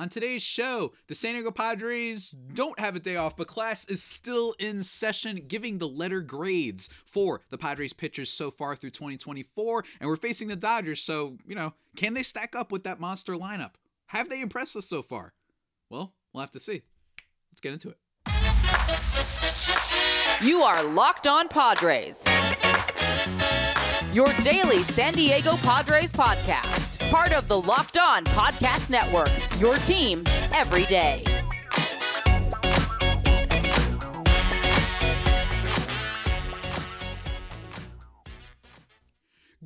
On today's show, the San Diego Padres don't have a day off, but class is still in session giving the letter grades for the Padres pitchers so far through 2024, and we're facing the Dodgers, so, you know, can they stack up with that monster lineup? Have they impressed us so far? Well, we'll have to see. Let's get into it. You are Locked On Padres, your daily San Diego Padres podcast. Part of the Locked On Podcast Network, your team every day.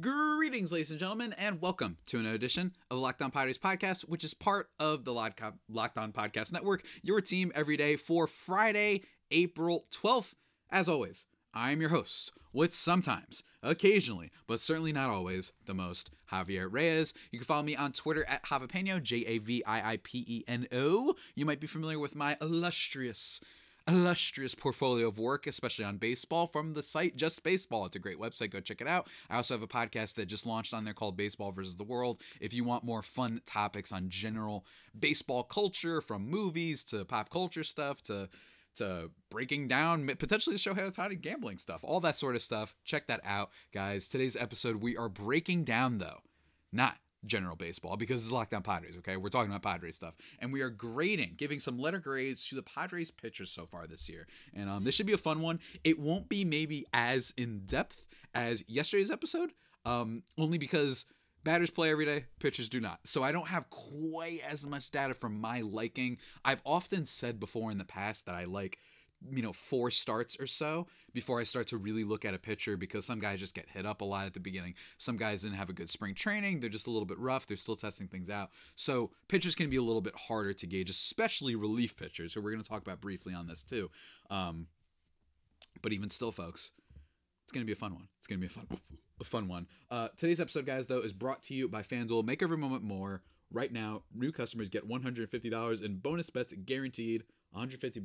Greetings, ladies and gentlemen, and welcome to another edition of Locked On Padres Podcast, which is part of the Locked On Podcast Network, your team every day for Friday, April 12th. As always, I am your host, with sometimes, occasionally, but certainly not always, the most, Javier Reyes. You can follow me on Twitter at Javipeno, J-A-V-I-I-P-E-N-O. You might be familiar with my illustrious portfolio of work, especially on baseball, from the site Just Baseball. It's a great website. Go check it out. I also have a podcast that just launched on there called Baseball Versus the World. If you want more fun topics on general baseball culture, from movies to pop culture stuff to breaking down potentially Shohei Ohtani gambling stuff, all that sort of stuff. Check that out, guys. Today's episode, we are breaking down, though, not general baseball, because it's Locked On Padres, okay? We're talking about Padres stuff. And we are grading, giving some letter grades to the Padres pitchers so far this year. And this should be a fun one. It won't be maybe as in-depth as yesterday's episode, only because batters play every day, pitchers do not. So I don't have quite as much data for my liking. I've often said before in the past that I like, you know, 4 starts or so before I start to really look at a pitcher, because some guys just get hit up a lot at the beginning. Some guys didn't have a good spring training. They're just a little bit rough. They're still testing things out. So pitchers can be a little bit harder to gauge, especially relief pitchers, who we're going to talk about briefly on this too. But even still, folks, it's going to be a fun one. It's going to be a fun one. Today's episode, guys, though, is brought to you by FanDuel. Make every moment more. Right now, new customers get $150 in bonus bets guaranteed. 150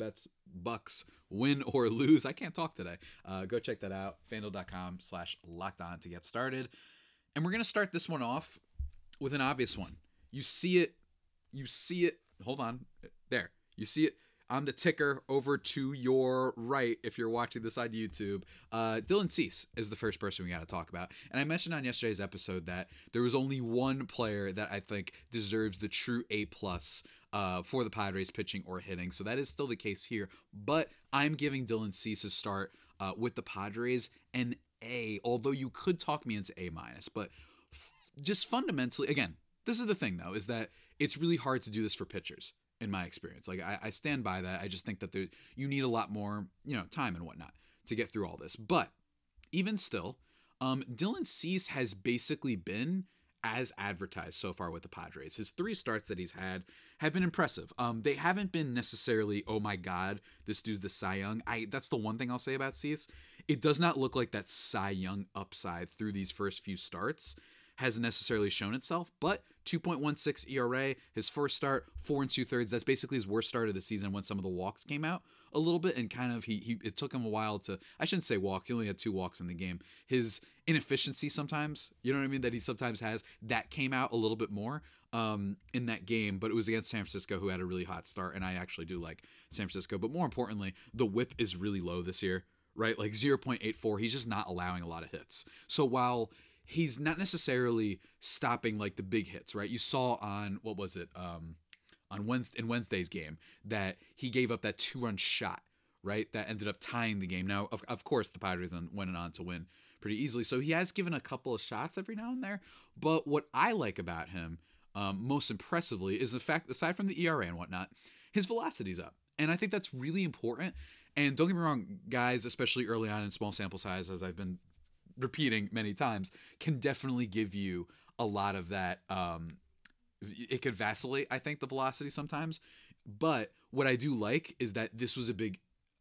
bucks, win or lose. I can't talk today. Go check that out. FanDuel.com/lockedon to get started. And we're going to start this one off with an obvious one. You see it. Hold on. There. You see it on the ticker over to your right if you're watching this on YouTube. Dylan Cease is the first person we got to talk about. And I mentioned on yesterday's episode that there was only one player that I think deserves the true A+ for the Padres pitching or hitting. So that is still the case here. But I'm giving Dylan Cease a start with the Padres an A, although you could talk me into A-. But just fundamentally, again, this is the thing, though, is that it's really hard to do this for pitchers. In my experience, like I stand by that. I just think that you need a lot more, you know, time and whatnot to get through all this. But even still, Dylan Cease has basically been as advertised so far with the Padres. His 3 starts that he's had have been impressive. They haven't been necessarily, oh my God, this dude's the Cy Young. That's the one thing I'll say about Cease. It does not look like that Cy Young upside through these first few starts hasn't necessarily shown itself, but 2.16 ERA, his first start, 4 2/3. That's basically his worst start of the season when some of the walks came out a little bit, and kind of it took him a while to, I shouldn't say walks, he only had 2 walks in the game. His inefficiency sometimes, you know what I mean, that he sometimes has, that came out a little bit more in that game, but it was against San Francisco, who had a really hot start, and I actually do like San Francisco, but more importantly, the whip is really low this year, right? Like 0.84, he's just not allowing a lot of hits. So while he's not necessarily stopping like the big hits, right? You saw on, what was it, on Wednesday's game, that he gave up that 2-run shot, right? That ended up tying the game. Now, of course, the Padres went on to win pretty easily. So he has given a couple of shots every now and there. But what I like about him most impressively is the fact, aside from the ERA and whatnot, his velocity's up. And I think that's really important. And don't get me wrong, guys, especially early on in small sample size, as I've been repeating many times, can definitely give you a lot of that. It could vacillate, I think, the velocity sometimes. But what I do like is that this was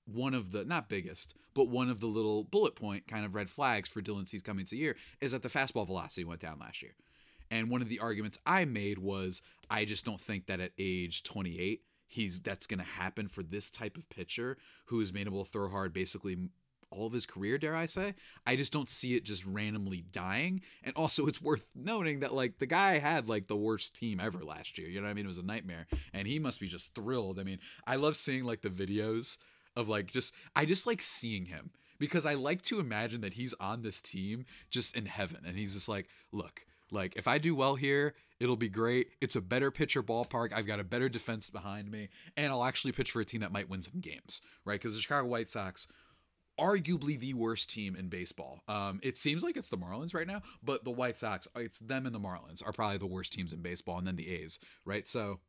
one of the little bullet point kind of red flags for Dylan Cease coming into the year, is that the fastball velocity went down last year. And one of the arguments I made was, I just don't think that at age 28, that's going to happen for this type of pitcher who is made able to throw hard basically all of his career, dare I say. I just don't see it just randomly dying. And also, it's worth noting that, like, the guy had, like, the worst team ever last year. You know what I mean? It was a nightmare. And he must be just thrilled. I mean, I love seeing, like, the videos of, like, just – I just like seeing him because I like to imagine that he's on this team just in heaven. And he's just like, look, like, if I do well here – it'll be great. It's a better pitcher ballpark. I've got a better defense behind me. And I'll actually pitch for a team that might win some games, right? Because the Chicago White Sox, arguably the worst team in baseball. It seems like it's the Marlins right now, but the White Sox, it's them and the Marlins are probably the worst teams in baseball, and then the A's, right? So,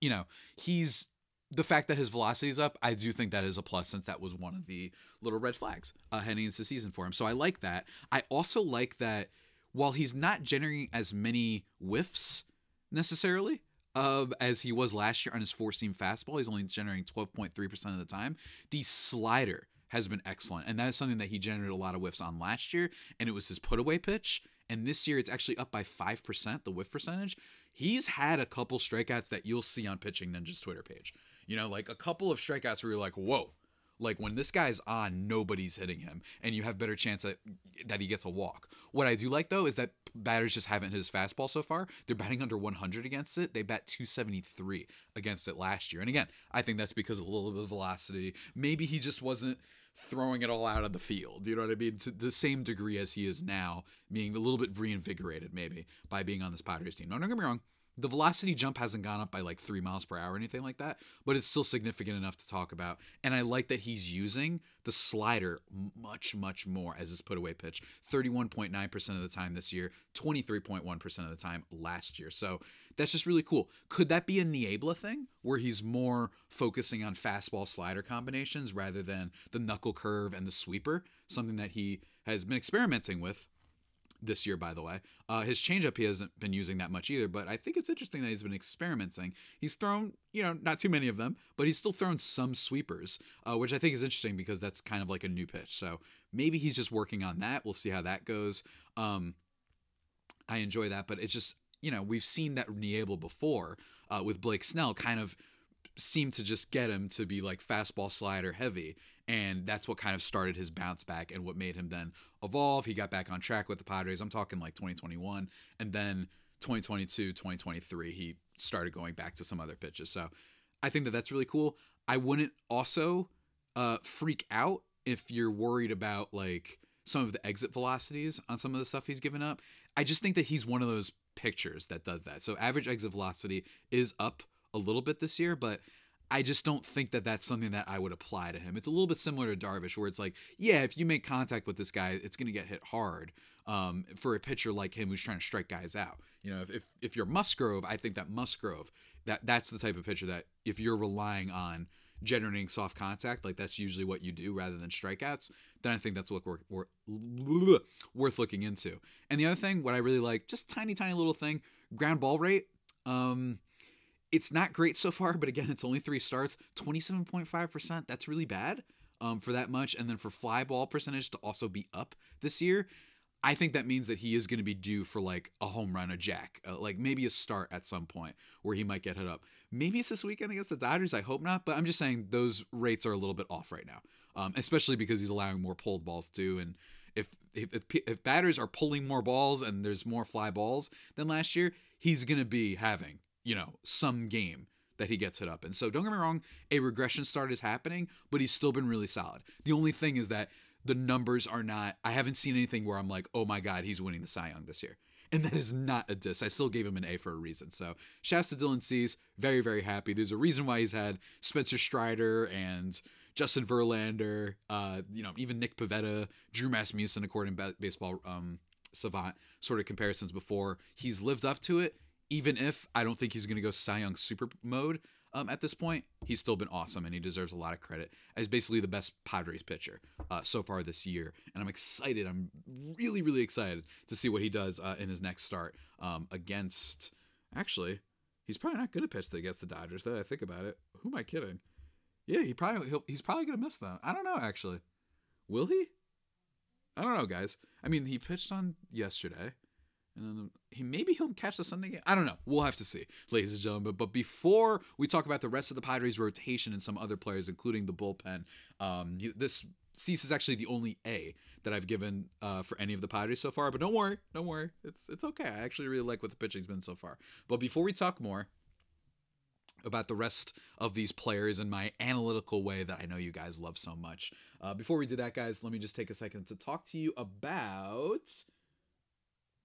you know, he's... the fact that his velocity is up, I do think that is a plus since that was one of the little red flags heading into the season for him. So I like that. I also like that... while he's not generating as many whiffs necessarily as he was last year on his four-seam fastball, he's only generating 12.3% of the time. The slider has been excellent, and that is something that he generated a lot of whiffs on last year, and it was his put-away pitch. And this year, it's actually up by 5%, the whiff percentage. He's had a couple strikeouts that you'll see on Pitching Ninja's Twitter page. You know, like a couple of strikeouts where you're like, whoa. Like, when this guy's on, nobody's hitting him, and you have better chance that he gets a walk. What I do like, though, is that batters just haven't hit his fastball so far. They're batting under 100 against it. They bat 273 against it last year. And again, I think that's because of a little bit of velocity. Maybe he just wasn't throwing it all out of the field, you know what I mean, to the same degree as he is now, being a little bit reinvigorated, maybe, by being on this Padres team. No, don't get me wrong. The velocity jump hasn't gone up by like 3 miles per hour or anything like that, but it's still significant enough to talk about. And I like that he's using the slider much, much more as his put-away pitch. 31.9% of the time this year, 23.1% of the time last year. So that's just really cool. Could that be a Niebla thing where he's more focusing on fastball-slider combinations rather than the knuckle curve and the sweeper, something that he has been experimenting with this year, by the way? His changeup he hasn't been using that much either, but I think it's interesting that he's been experimenting. He's thrown, you know, not too many of them, but he's still thrown some sweepers, which I think is interesting because that's kind of like a new pitch. So maybe he's just working on that. We'll see how that goes. I enjoy that, but it's just, you know, we've seen that Niebla before with Blake Snell kind of seemed to just get him to be like fastball slider heavy. And that's what kind of started his bounce back and what made him then evolve. He got back on track with the Padres. I'm talking like 2021. And then 2022, 2023, he started going back to some other pitches. So I think that that's really cool. I wouldn't also freak out if you're worried about like some of the exit velocities on some of the stuff he's given up. I just think that he's one of those pitchers that does that. So average exit velocity is up a little bit this year, but I just don't think that that's something that I would apply to him. It's a little bit similar to Darvish, where it's like, yeah, if you make contact with this guy, it's going to get hit hard for a pitcher like him who's trying to strike guys out. You know, if you're Musgrove, I think that Musgrove, that's the type of pitcher that if you're relying on generating soft contact, like that's usually what you do rather than strikeouts, then I think that's what we're worth looking into. And the other thing, what I really like, just tiny, tiny little thing, ground ball rate. It's not great so far, but again, it's only 3 starts, 27.5%. That's really bad for that much. And then for fly ball percentage to also be up this year, I think that means that he is going to be due for like a home run, a jack, like maybe a start at some point where he might get hit up. Maybe it's this weekend against the Dodgers. I hope not, but I'm just saying those rates are a little bit off right now, especially because he's allowing more pulled balls too. And if batters are pulling more balls and there's more fly balls than last year, he's going to be having, you know, some game that he gets hit up. And so don't get me wrong, a regression start is happening, but he's still been really solid. The only thing is that the numbers are not, I haven't seen anything where I'm like, oh my God, he's winning the Cy Young this year. And that is not a diss. I still gave him an A for a reason. So shouts to Dylan Cease. Very, very happy. There's a reason why he's had Spencer Strider and Justin Verlander, you know, even Nick Pavetta, Drew Masmussen, according to Baseball Savant sort of comparisons before. He's lived up to it. Even if I don't think he's going to go Cy Young super mode at this point, he's still been awesome, and he deserves a lot of credit as basically the best Padres pitcher so far this year. And I'm excited. I'm really, really excited to see what he does in his next start against – actually, he's probably not going to pitch against the Dodgers, though. I think about it. Who am I kidding? Yeah, he's probably going to miss them. I don't know, actually. Will he? I don't know, guys. I mean, he pitched on yesterday. And then maybe he'll catch the Sunday game. I don't know. We'll have to see, ladies and gentlemen. But before we talk about the rest of the Padres rotation and some other players, including the bullpen, this Cease is actually the only A that I've given for any of the Padres so far. But don't worry. It's okay. I actually really like what the pitching's been so far. But before we talk more about the rest of these players in my analytical way that I know you guys love so much, before we do that, guys, let me just take a second to talk to you about...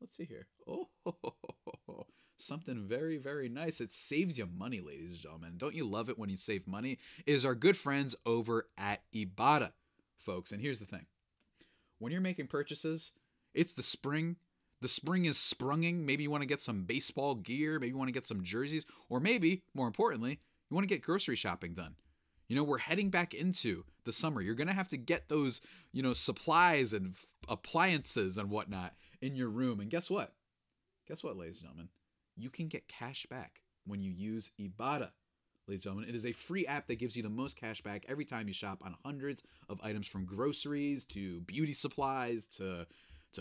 Let's see here. Oh, something very, very nice. It saves you money, ladies and gentlemen. Don't you love it when you save money? It is our good friends over at Ibotta, folks. And here's the thing. When you're making purchases, it's the spring. The spring is sprunging. Maybe you want to get some baseball gear. Maybe you want to get some jerseys. Or maybe, more importantly, you want to get grocery shopping done. You know, we're heading back into the summer. You're going to have to get those, you know, supplies and appliances and whatnot in your room. And guess what? Ladies and gentlemen? You can get cash back when you use Ibotta. Ladies and gentlemen, it is a free app that gives you the most cash back every time you shop on hundreds of items, from groceries to beauty supplies to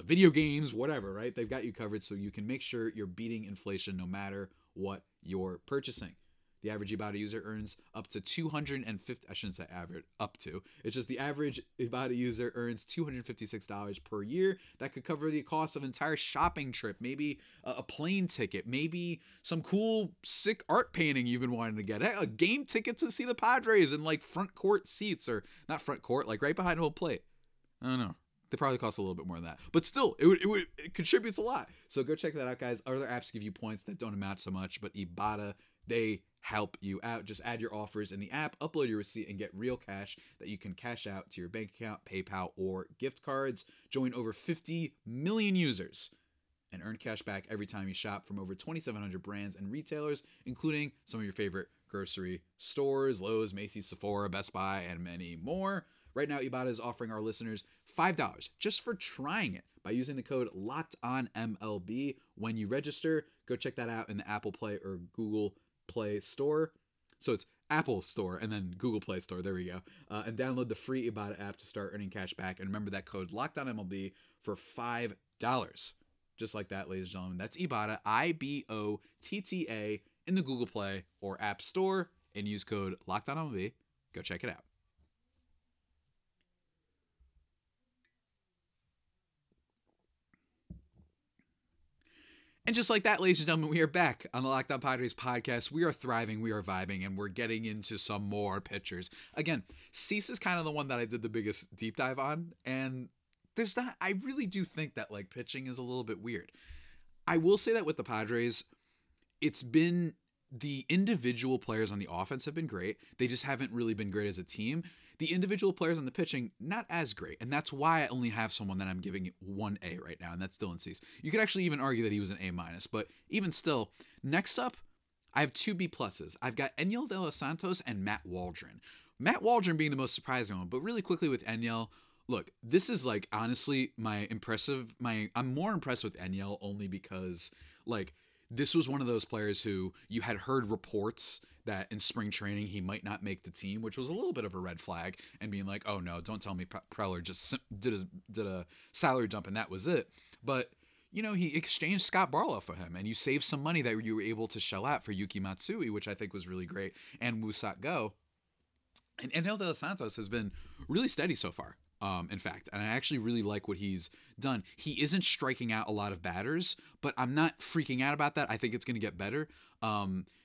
video games, whatever, right? They've got you covered, so you can make sure you're beating inflation no matter what you're purchasing. The average Ibotta user earns up to 250, I shouldn't say average, up to. It's just the average Ibotta user earns $256 per year. That could cover the cost of an entire shopping trip, maybe a plane ticket, maybe some cool, sick art painting you've been wanting to get, a game ticket to see the Padres in like front court seats, or not front court, like right behind home plate. I don't know. They probably cost a little bit more than that. But still, it contributes a lot. So go check that out, guys. Other apps give you points that don't amount so much, but Ibotta, they help you out. Just add your offers in the app, upload your receipt, and get real cash that you can cash out to your bank account, PayPal, or gift cards. Join over 50 million users and earn cash back every time you shop from over 2,700 brands and retailers, including some of your favorite grocery stores, Lowe's, Macy's, Sephora, Best Buy, and many more. Right now, Ibotta is offering our listeners $5 just for trying it by using the code LOCKEDONMLB when you register. Go check that out in the Apple Play or Google Play Store. So it's Apple Store and then Google Play Store. There we go. And download the free Ibotta app to start earning cash back. And remember that code LOCKEDONMLB for $5. Just like that, ladies and gentlemen. That's Ibotta, I-B-O-T-T-A, in the Google Play or App Store. And use code LOCKEDONMLB. Go check it out. And just like that, ladies and gentlemen, we are back on the Locked On Padres podcast. We are thriving, we are vibing, and we're getting into some more pitchers. Again, Cease is kind of the one that I did the biggest deep dive on, and there's not, I really do think that like pitching is a little bit weird. I will say that with the Padres, it's been the individual players on the offense have been great. They just haven't really been great as a team. The individual players on the pitching, not as great. And that's why I only have someone that I'm giving 1A right now, and that's Dylan Cease. You could actually even argue that he was an A-, but even still, next up, I have 2B+. I've got Enyel De Los Santos and Matt Waldron. Matt Waldron being the most surprising one, but really quickly with Enyel, look, this is like, honestly, I'm more impressed with Enyel only because, like, this was one of those players who you had heard reports that in spring training he might not make the team, which was a little bit of a red flag, and being like, oh no, don't tell me Preller just did a salary dump and that was it. But, you know, he exchanged Scott Barlow for him, and you saved some money that you were able to shell out for Yuki Matsui, which I think was really great, and Wusatko. And Enyel De Los Santos has been really steady so far. In fact, and I actually really like what he's done. He isn't striking out a lot of batters, but I'm not freaking out about that. I think it's going to get better.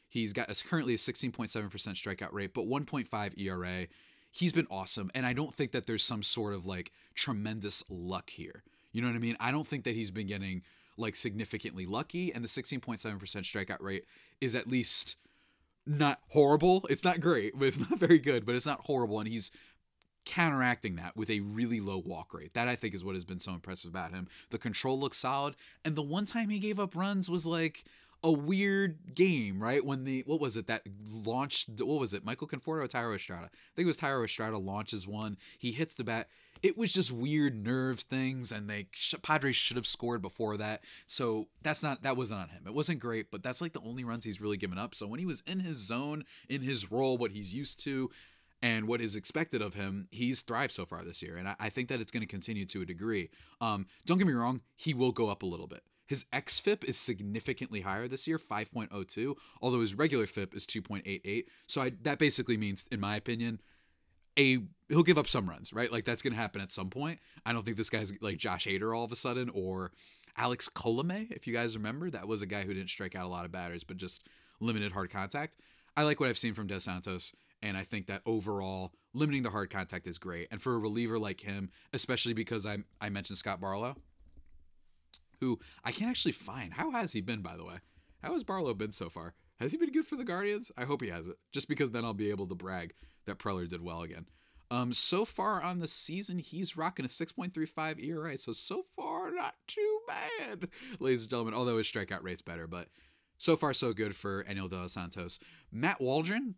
He's got currently a 16.7% strikeout rate, but 1.5 ERA. He's been awesome, and I don't think that there's some sort of like tremendous luck here. You know what I mean? I don't think that he's been getting like significantly lucky, and the 16.7% strikeout rate is at least not horrible. It's not great, but it's not very good, but it's not horrible, and he's counteracting that with a really low walk rate. That I think is what has been so impressive about him. The control looks solid, and the one time he gave up runs was like a weird game, right? When the, what was it that launched, what was it, Michael Conforto or Thairo Estrada? I think it was Thairo Estrada launches one. He hits the bat. It was just weird nerve things, and Padres should have scored before that. So that wasn't on him. It wasn't great, but that's like the only runs he's really given up. So when he was in his zone, in his role, what he's used to, and what is expected of him, he's thrived so far this year. And I think that it's going to continue to a degree. Don't get me wrong, he will go up a little bit. His xFIP is significantly higher this year, 5.02, although his regular FIP is 2.88. So that basically means, in my opinion, he'll give up some runs, right? Like, that's going to happen at some point. I don't think this guy's like Josh Hader all of a sudden, or Alex Colomé, if you guys remember. That was a guy who didn't strike out a lot of batters, but just limited hard contact. I like what I've seen from De Los Santos, and I think that overall, limiting the hard contact is great. And for a reliever like him, especially because I mentioned Scott Barlow, who I can't actually find. How has he been, by the way? How has Barlow been so far? Has he been good for the Guardians? I hope he has it, just because then I'll be able to brag that Preller did well again. So far on the season, he's rocking a 6.35 ERA, so far not too bad, ladies and gentlemen, although his strikeout rate's better, but so far so good for Enyel De Los Santos. Matt Waldron,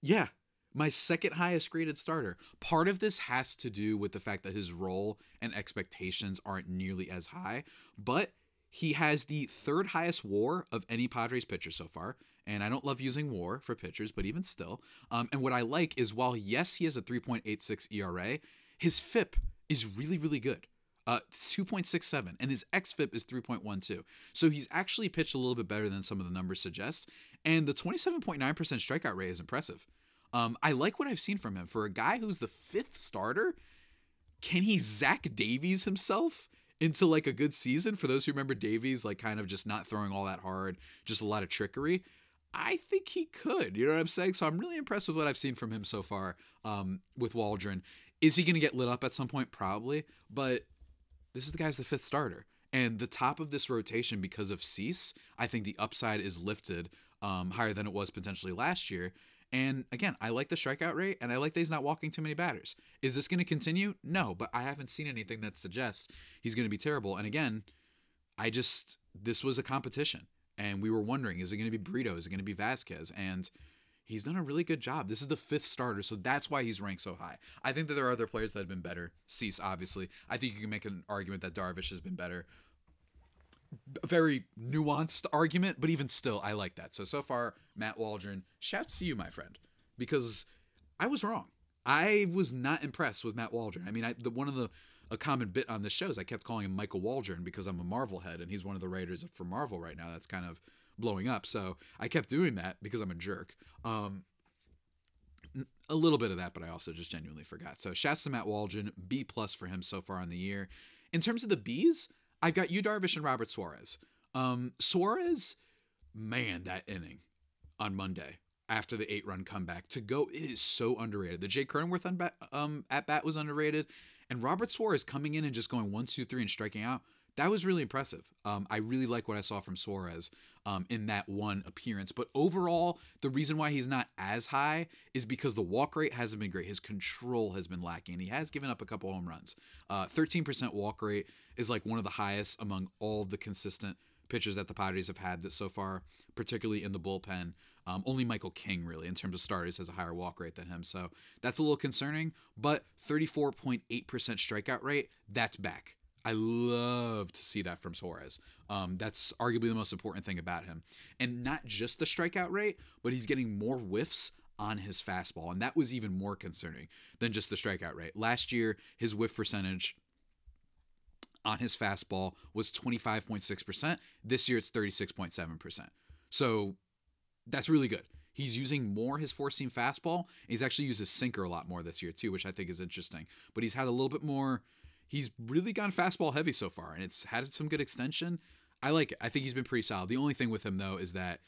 yeah, my second highest graded starter. Part of this has to do with the fact that his role and expectations aren't nearly as high, but he has the third highest WAR of any Padres pitcher so far. And I don't love using WAR for pitchers, but even still. And what I like is, while, yes, he has a 3.86 ERA, his FIP is really, really good. 2.67. And his XFIP is 3.12. So he's actually pitched a little bit better than some of the numbers suggest. And the 27.9% strikeout rate is impressive. I like what I've seen from him. For a guy who's the fifth starter, can he Zach Davies himself into like a good season? For those who remember Davies, like kind of just not throwing all that hard, just a lot of trickery. I think he could, you know what I'm saying? So I'm really impressed with what I've seen from him so far with Waldron. Is he going to get lit up at some point? Probably, but this is the guy's the fifth starter. And the top of this rotation, because of Cease, I think the upside is lifted higher than it was potentially last year. And again, I like the strikeout rate, and I like that he's not walking too many batters. Is this going to continue? No, but I haven't seen anything that suggests he's going to be terrible. And again, this was a competition, and we were wondering, is it going to be Brito? Is it going to be Vasquez? And he's done a really good job. This is the fifth starter, so that's why he's ranked so high. I think that there are other players that have been better. Cease, obviously. I think you can make an argument that Darvish has been better. A very nuanced argument, but even still, I like that. So far, Matt Waldron, shouts to you, my friend, because I was wrong. I was not impressed with Matt Waldron. I mean, a common bit on this show is I kept calling him Michael Waldron because I'm a Marvel head, and he's one of the writers for Marvel right now. That's kind of blowing up, so I kept doing that because I'm a jerk. A little bit of that, but I also just genuinely forgot. So shouts to Matt Waldron, B+ for him so far on the year. In terms of the Bs, I've got Yu Darvish and Robert Suarez. Suarez, man, that inning on Monday after the 8-run comeback to go, it is so underrated. The Jake Cronenworth at-bat was underrated. And Robert Suarez coming in and just going 1, 2, 3 and striking out, that was really impressive. I really like what I saw from Suarez in that one appearance. But overall, the reason why he's not as high is because the walk rate hasn't been great. His control has been lacking, and he has given up a couple home runs. 13% walk rate is like one of the highest among all the consistent pitchers that the Padres have had that so far, particularly in the bullpen. Only Michael King, really, in terms of starters, has a higher walk rate than him. So that's a little concerning, but 34.8% strikeout rate, that's back. I love to see that from Suarez. That's arguably the most important thing about him. And not just the strikeout rate, but he's getting more whiffs on his fastball. And that was even more concerning than just the strikeout rate. Last year, his whiff percentage on his fastball was 25.6%. This year, it's 36.7%. So that's really good. He's using more his four-seam fastball. He's actually used his sinker a lot more this year, too, which I think is interesting. But he's had a little bit more. He's really gone fastball heavy so far, and it's had some good extension. I like it. I think he's been pretty solid. The only thing with him, though, is that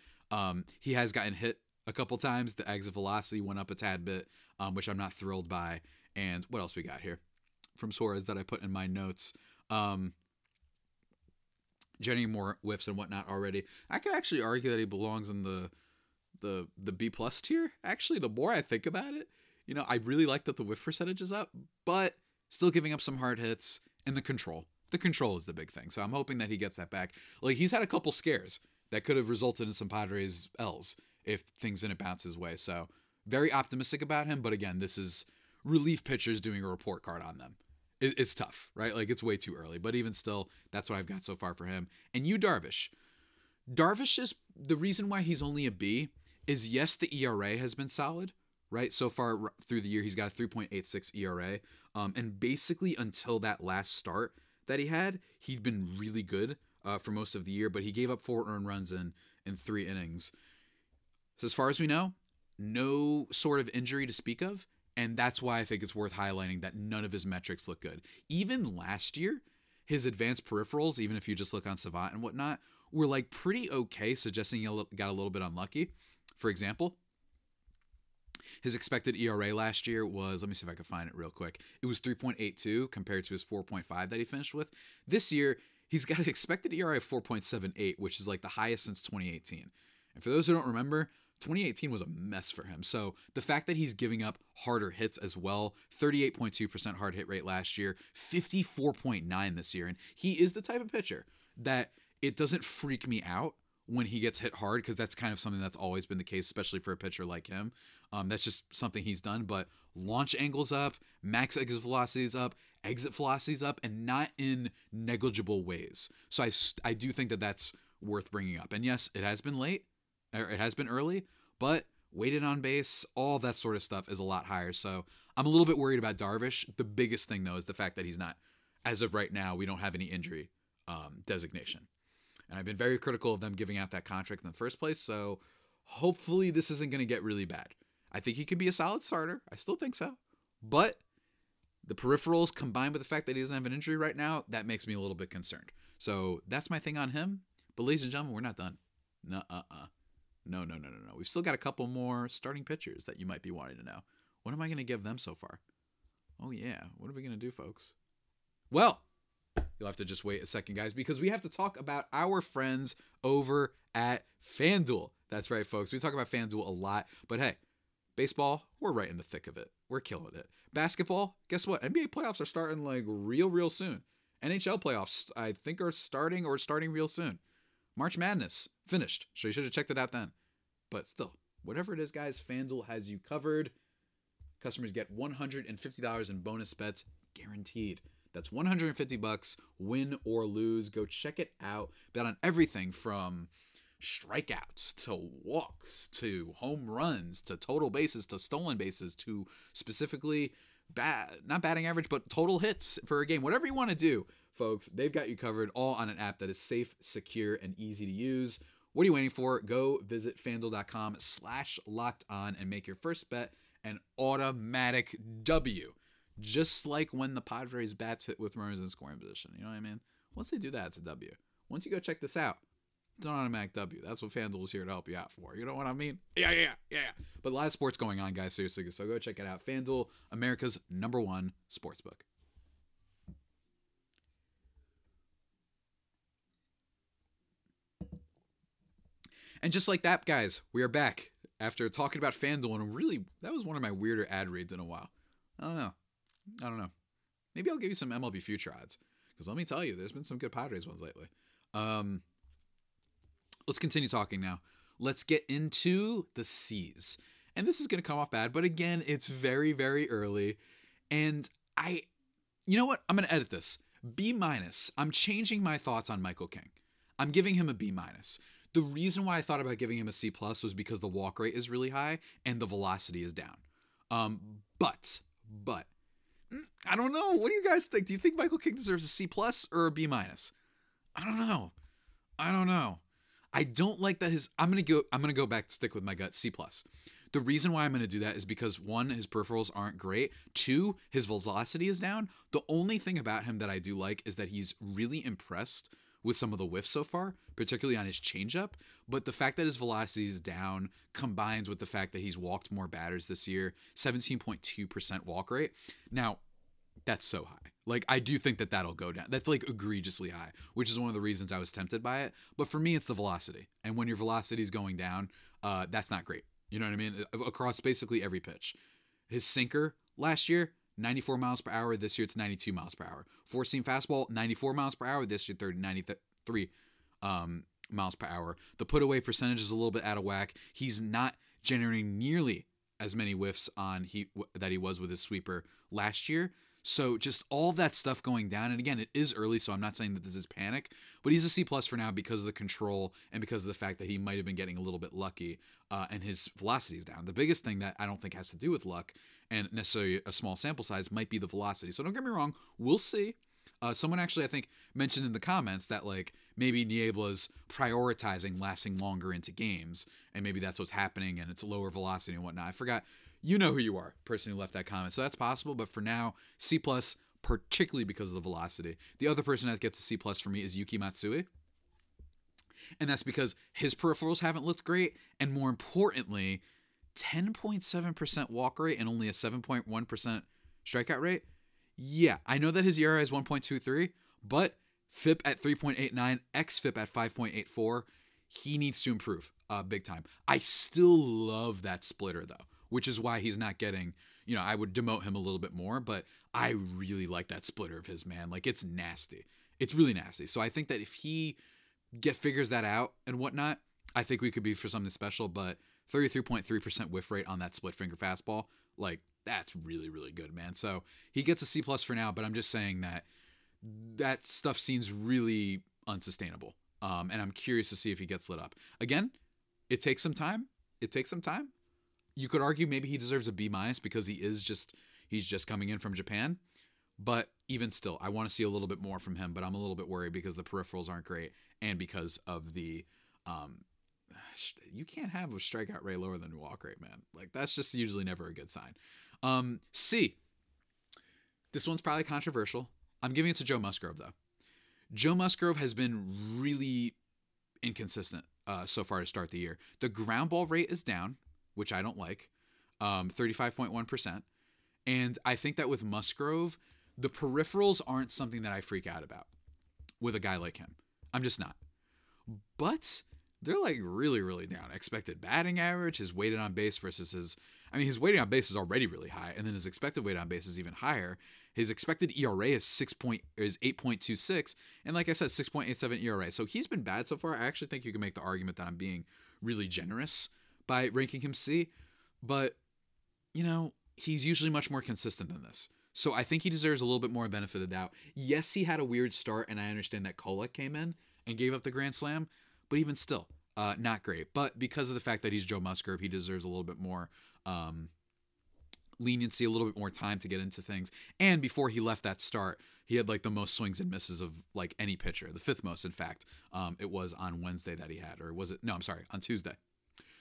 he has gotten hit a couple times. The exit velocity went up a tad bit, which I'm not thrilled by. And what else we got here from Suarez that I put in my notes? Generating more whiffs and whatnot already. I could actually argue that he belongs in the B+ tier. Actually, the more I think about it, you know, I really like that the whiff percentage is up, but still giving up some hard hits, and the control. The control is the big thing, so I'm hoping that he gets that back. Like, he's had a couple scares that could have resulted in some Padres L's if things didn't bounce his way, so very optimistic about him, but again, this is relief pitchers doing a report card on them. It's tough, right? Like, it's way too early, but even still, that's what I've got so far for him. And Yu Darvish. Darvish is the reason why he's only a B is, yes, the ERA has been solid, right? So far through the year, he's got a 3.86 ERA. And basically until that last start that he had, he'd been really good for most of the year, but he gave up 4 earned runs in 3 innings. So as far as we know, no sort of injury to speak of. And that's why I think it's worth highlighting that none of his metrics look good. Even last year, his advanced peripherals, even if you just look on Savant and whatnot, were like pretty okay, suggesting he got a little bit unlucky. For example, his expected ERA last year was, let me see if I can find it real quick. It was 3.82 compared to his 4.5 that he finished with. This year, he's got an expected ERA of 4.78, which is like the highest since 2018. And for those who don't remember, 2018 was a mess for him. So the fact that he's giving up harder hits as well, 38.2% hard hit rate last year, 54.9 this year. And he is the type of pitcher that it doesn't freak me out when he gets hit hard, because that's kind of something that's always been the case, especially for a pitcher like him. That's just something he's done. But launch angles up, max exit velocities up, and not in negligible ways. So I do think that that's worth bringing up. And yes, it has been late, or it has been early, but weighted on base, all that sort of stuff is a lot higher. So I'm a little bit worried about Darvish. The biggest thing, though, is the fact that he's not, as of right now, we don't have any injury designation. And I've been very critical of them giving out that contract in the first place. So hopefully this isn't going to get really bad. I think he could be a solid starter. I still think so. But the peripherals combined with the fact that he doesn't have an injury right now, that makes me a little bit concerned. So that's my thing on him. But ladies and gentlemen, we're not done. No. We've still got a couple more starting pitchers that you might be wanting to know. What am I going to give them so far? Oh, yeah. What are we going to do, folks? Well, you'll have to just wait a second, guys, because we have to talk about our friends over at FanDuel. That's right, folks. We talk about FanDuel a lot, but hey, baseball, we're right in the thick of it. We're killing it. Basketball, guess what? NBA playoffs are starting like real soon. NHL playoffs, I think, are starting real soon. March Madness finished, so you should have checked it out then. But still, whatever it is, guys, FanDuel has you covered. Customers get $150 in bonus bets guaranteed. That's $150, win or lose. Go check it out. Bet on everything from strikeouts to walks to home runs to total bases to stolen bases to specifically not batting average, but total hits for a game. Whatever you want to do, folks, they've got you covered, all on an app that is safe, secure, and easy to use. What are you waiting for? Go visit FanDuel.com/lockedon and make your first bet an automatic W. Just like when the Padres bats hit with runners in scoring position. You know what I mean? Once they do that, it's a W. Once you go check this out, it's an automatic W. That's what FanDuel is here to help you out for. You know what I mean? Yeah. But a lot of sports going on, guys, seriously. So go check it out. FanDuel, America's #1 sportsbook. And just like that, guys, we are back after talking about FanDuel. And really, that was one of my weirder ad reads in a while. I don't know. Maybe I'll give you some MLB future odds, because let me tell you, there's been some good Padres ones lately. Let's continue talking now. Let's get into the C's. And this is going to come off bad, but again, it's very early. And you know what? I'm going to edit this. B-. I'm changing my thoughts on Michael King. I'm giving him a B-. The reason why I thought about giving him a C+ was because the walk rate is really high and the velocity is down. But I don't know. What do you guys think? Do you think Michael King deserves a C+ or a B-? I don't know. I don't like that. I'm gonna go back, stick with my gut, C+. The reason why I'm gonna do that is because, one, his peripherals aren't great. Two, his velocity is down. The only thing about him that I do like is that he's really impressed with some of the whiffs so far, particularly on his changeup. But the fact that his velocity is down combines with the fact that he's walked more batters this year, 17.2% walk rate. Now, that's so high. Like, I do think that that'll go down. That's like egregiously high, which is one of the reasons I was tempted by it. But for me, it's the velocity. And when your velocity is going down, that's not great. You know what I mean? Across basically every pitch. His sinker last year, 94 miles per hour. This year, it's 92 miles per hour. Four-seam fastball, 94 miles per hour. This year, 93 miles per hour. The put-away percentage is a little bit out of whack. He's not generating nearly as many whiffs on that he was with his sweeper last year. So just all that stuff going down. And again, it is early, so I'm not saying that this is panic, but he's a C+ for now because of the control and because of the fact that he might have been getting a little bit lucky and his velocity is down. The biggest thing that I don't think has to do with luck and necessarily a small sample size might be the velocity. So don't get me wrong. We'll see. Someone actually, I think, mentioned in the comments that like maybe Niebla's prioritizing lasting longer into games, and maybe that's what's happening, and it's lower velocity and whatnot. I forgot. You know who you are, person who left that comment, so that's possible. But for now, C+, particularly because of the velocity. The other person that gets a C+ for me is Yuki Matsui, and that's because his peripherals haven't looked great, and more importantly, 10.7% walk rate and only a 7.1% strikeout rate. Yeah, I know that his ERA is 1.23, but FIP at 3.89, xFIP at 5.84, he needs to improve big time. I still love that splitter though, which is why he's not getting, you know, I would demote him a little bit more, but I really like that splitter of his, man. Like, it's nasty. It's really nasty. So I think that if he figures that out and whatnot, I think we could be for something special. But 33.3% whiff rate on that split finger fastball, like, that's really, really good, man. So he gets a C+ for now, but I'm just saying that that stuff seems really unsustainable. And I'm curious to see if he gets lit up. Again, it takes some time. It takes some time. You could argue maybe he deserves a B- because he is just, he's just coming in from Japan. But even still, I want to see a little bit more from him, but I'm a little bit worried because the peripherals aren't great. And because of the, you can't have a strikeout rate lower than walk rate, man. Like, that's just usually never a good sign. C, this one's probably controversial. I'm giving it to Joe Musgrove though. Joe Musgrove has been really inconsistent so far to start the year. The ground ball rate is down, which I don't like, 35.1%. And I think that with Musgrove, the peripherals aren't something that I freak out about with a guy like him. I'm just not. But they're like really, really down. Expected batting average, his weighted on base versus his, I mean, his weighted on base is already really high, and then his expected weighted on base is even higher. His expected ERA is 8.26, and like I said, 6.87 ERA. So he's been bad so far. I actually think you can make the argument that I'm being really generous by ranking him C, but you know, he's usually much more consistent than this. So I think he deserves a little bit more benefit of the doubt. Yes, he had a weird start, and I understand that Kolek came in and gave up the grand slam, but even still, not great. But because of the fact that he's Joe Musgrove, he deserves a little bit more leniency, a little bit more time to get into things. And before he left that start, he had like the most swings and misses of like any pitcher, the fifth most, in fact. It was on Wednesday that he had, or was it? No, I'm sorry, on Tuesday.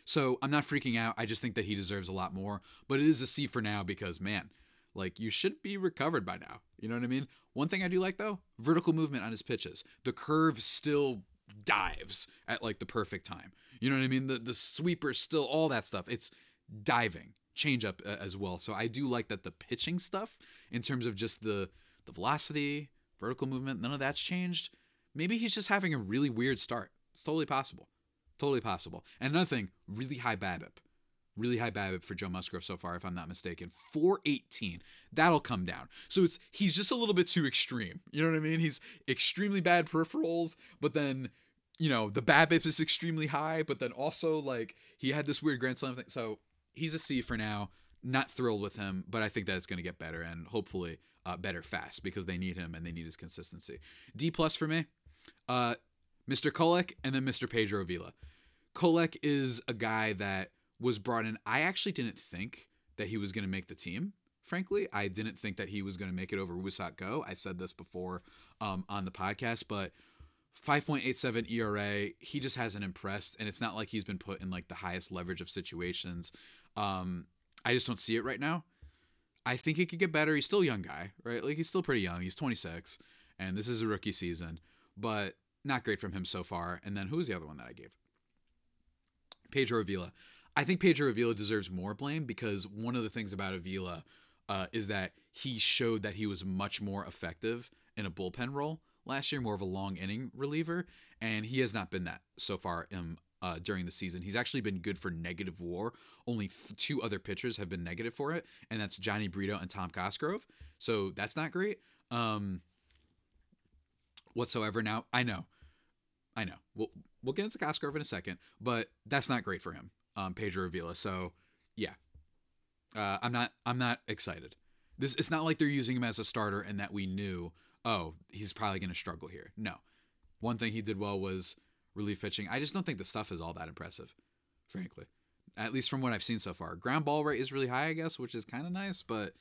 So I'm not freaking out. I just think that he deserves a lot more, but it is a C for now because, man, like, you should be recovered by now. You know what I mean? One thing I do like though, vertical movement on his pitches. The curve still dives at like the perfect time. You know what I mean? The sweeper still, all that stuff. It's diving, change up as well. So I do like that the pitching stuff in terms of just the velocity, vertical movement, none of that's changed. Maybe he's just having a really weird start. It's totally possible. Totally possible. And another thing, really high BABIP. Really high BABIP for Joe Musgrove so far, if I'm not mistaken. 418. That'll come down. So it's, he's just a little bit too extreme. You know what I mean? He's extremely bad peripherals, but then, you know, the BABIP is extremely high, but then also, like, he had this weird grand slam thing. So he's a C for now. Not thrilled with him, but I think that it's going to get better, and hopefully better fast, because they need him and they need his consistency. D+ for me. Mr. Kolek, and then Mr. Pedro Avila. Kolek is a guy that was brought in. I actually didn't think that he was going to make the team, frankly. I didn't think that he was going to make it over Wusatko. I said this before on the podcast, but 5.87 ERA, he just hasn't impressed, and it's not like he's been put in like the highest leverage of situations. I just don't see it right now. I think he could get better. He's still a young guy, right? Like, he's still pretty young. He's 26, and this is a rookie season, but not great from him so far. And then who was the other one that I gave? Pedro Avila. I think Pedro Avila deserves more blame because one of the things about Avila is that he showed that he was much more effective in a bullpen role last year, more of a long inning reliever. And he has not been that so far during the season. He's actually been good for negative WAR. Only two other pitchers have been negative for it. And that's Johnny Brito and Tom Cosgrove. So that's not great. Whatsoever. Now, I know. We'll get into Cosgrove in a second, but that's not great for him, Pedro Avila. So, yeah, I'm not excited. This, it's not like they're using him as a starter and that we knew, oh, he's probably going to struggle here. No, one thing he did well was relief pitching. I just don't think the stuff is all that impressive, frankly. At least from what I've seen so far. Ground ball rate is really high, I guess, which is kind of nice, but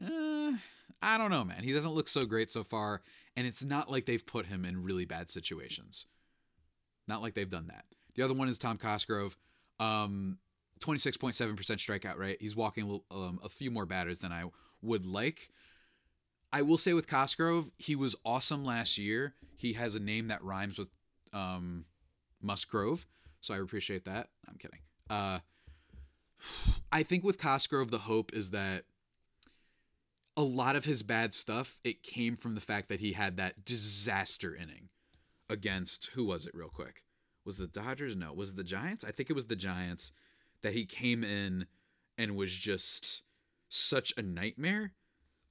I don't know, man. He doesn't look so great so far, and it's not like they've put him in really bad situations. Not like they've done that. The other one is Tom Cosgrove. 26.7% strikeout rate. He's walking a few more batters than I would like. I will say with Cosgrove, he was awesome last year. He has a name that rhymes with Musgrove, so I appreciate that. I'm kidding. I think with Cosgrove, the hope is that a lot of his bad stuff, it came from the fact that he had that disaster inning against, who was it real quick? Was it the Dodgers? No. Was it the Giants? I think it was the Giants that he came in and was just such a nightmare.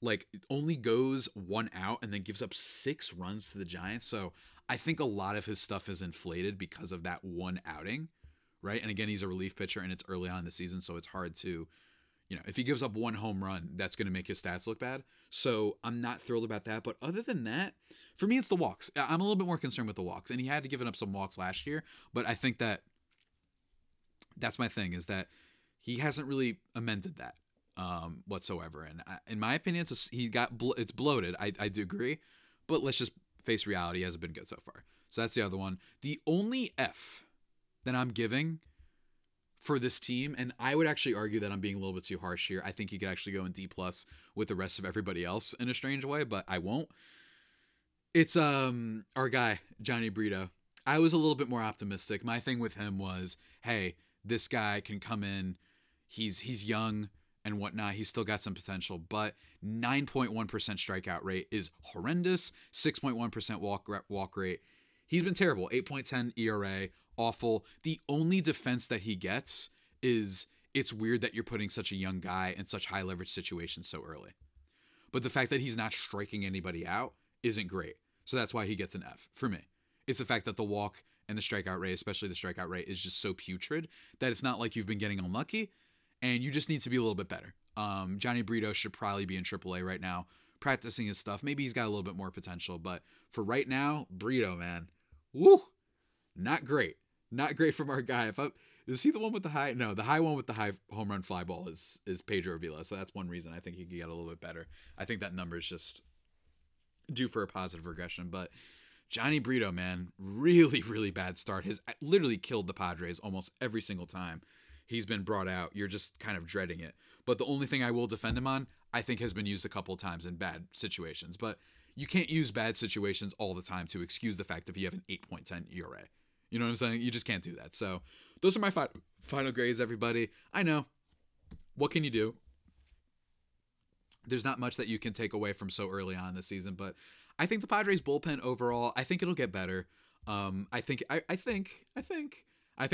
Like, only goes one out and then gives up 6 runs to the Giants. So I think a lot of his stuff is inflated because of that one outing, right? And again, he's a relief pitcher and it's early on in the season, so it's hard to, you know, if he gives up 1 home run, that's going to make his stats look bad. So I'm not thrilled about that. But other than that, for me, it's the walks. I'm a little bit more concerned with the walks. And he had given up some walks last year. But I think that that's my thing, is that he hasn't really amended that whatsoever. And in my opinion, it's bloated. I do agree. But let's just face reality. He hasn't been good so far. So that's the other one. The only F that I'm giving for this team, and I would actually argue that I'm being a little bit too harsh here. I think he could actually go in D+ with the rest of everybody else in a strange way, but I won't. It's our guy, Johnny Brito. I was a little bit more optimistic. My thing with him was, hey, this guy can come in. He's young and whatnot. He's still got some potential, but 9.1% strikeout rate is horrendous. 6.1% walk rate. He's been terrible. 8.10 ERA. Awful. The only defense that he gets is, it's weird that you're putting such a young guy in such high leverage situations so early. But the fact that he's not striking anybody out isn't great. So that's why he gets an F for me. It's the fact that the walk and the strikeout rate, especially the strikeout rate, is just so putrid that it's not like you've been getting unlucky and you just need to be a little bit better. Johnny Brito should probably be in AAA right now, practicing his stuff. Maybe he's got a little bit more potential, but for right now, Brito, man, woo, not great. Not great from our guy. Is he the one with the high? No, the high one with the high home run fly ball is Pedro Avila. So that's one reason I think he could get a little bit better. I think that number is just due for a positive regression. But Johnny Brito, man, really, really bad start. Has literally killed the Padres almost every single time he's been brought out. You're just kind of dreading it. But the only thing I will defend him on, I think, has been used a couple of times in bad situations. But you can't use bad situations all the time to excuse the fact that you have an 8.10 ERA. You know what I'm saying? You just can't do that. So those are my final grades, everybody. I know. What can you do? There's not much that you can take away from so early on this season, but I think the Padres bullpen overall, I think it'll get better. I think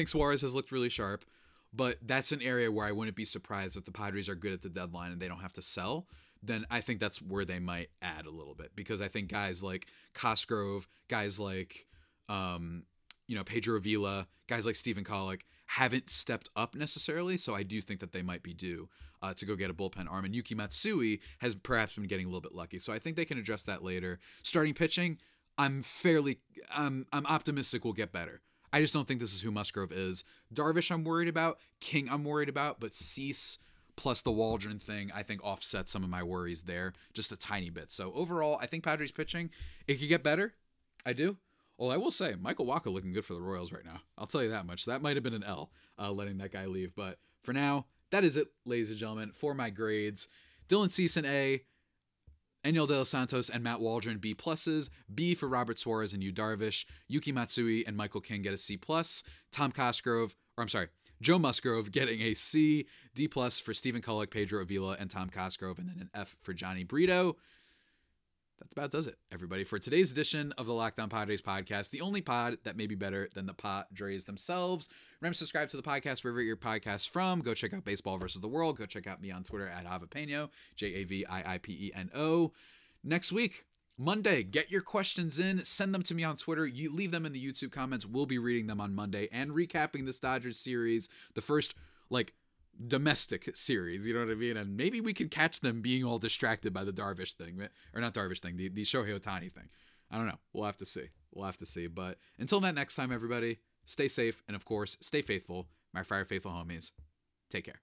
Suarez has looked really sharp, but that's an area where I wouldn't be surprised if the Padres are good at the deadline and they don't have to sell. Then I think that's where they might add a little bit, because I think guys like Cosgrove, guys like, you know, Pedro Avila, guys like Stephen Kolak haven't stepped up necessarily, so I do think that they might be due to go get a bullpen arm. And Yuki Matsui has perhaps been getting a little bit lucky, so I think they can address that later. Starting pitching, I'm optimistic we'll get better. I just don't think this is who Musgrove is. Darvish, I'm worried about. King, I'm worried about. But Cease plus the Waldron thing, I think, offsets some of my worries there just a tiny bit. So overall, I think Padres pitching, it could get better. I do. Well, I will say, Michael Wacha looking good for the Royals right now. I'll tell you that much. That might have been an L, letting that guy leave. But for now, that is it, ladies and gentlemen, for my grades. Dylan Cease, an A. Enyel De Los Santos and Matt Waldron, B+. B for Robert Suarez and Yu Darvish. Yuki Matsui and Michael King get a C+. Joe Musgrove getting a C. D+ for Stephen Kolak, Pedro Avila, and Tom Cosgrove. And then an F for Johnny Brito. That's about does it, everybody, for today's edition of the Locked On Padres podcast, the only pod that may be better than the Padres themselves. Remember to subscribe to the podcast wherever your podcast from. Go check out Baseball Versus the World. Go check out me on Twitter at Javipeno, Javiipeno. Next week, Monday, get your questions in. Send them to me on Twitter. You leave them in the YouTube comments. We'll be reading them on Monday and recapping this Dodgers series, the first, like, domestic series, you know what I mean? And maybe we can catch them being all distracted by the Darvish thing, or not Darvish thing, the Shohei Ohtani thing. I don't know. We'll have to see. But until that next time, everybody, stay safe. And of course, stay faithful. My Friar Faithful homies, take care.